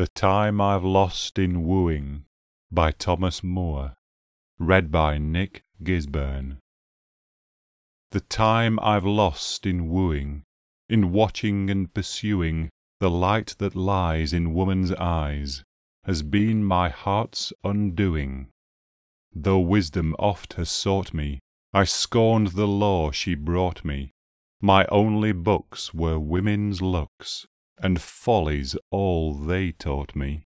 The Time I've Lost in Wooing, by Thomas Moore. Read by Nick Gisburne. The time I've lost in wooing, in watching and pursuing the light that lies in woman's eyes, has been my heart's undoing. Though wisdom oft has sought me, I scorned the lore she brought me. My only books were women's looks, and follies all they taught me.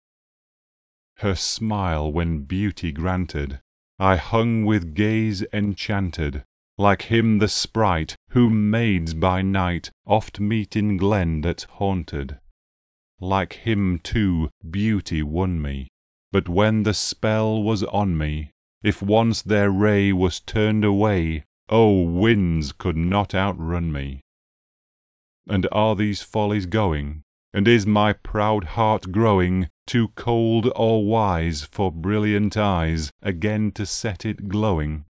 Her smile when beauty granted, I hung with gaze enchanted, like him the sprite whom maids by night oft meet in glen that's haunted. Like him too beauty won me, but when the spell was on me, if once their ray was turned away, oh, winds could not outrun me. And are these follies going, and is my proud heart growing too cold or wise for brilliant eyes again to set it glowing?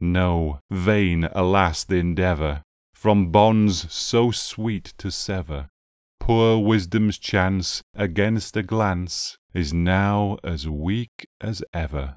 No, vain, alas, the endeavour, from bonds so sweet to sever. Poor wisdom's chance against a glance is now as weak as ever.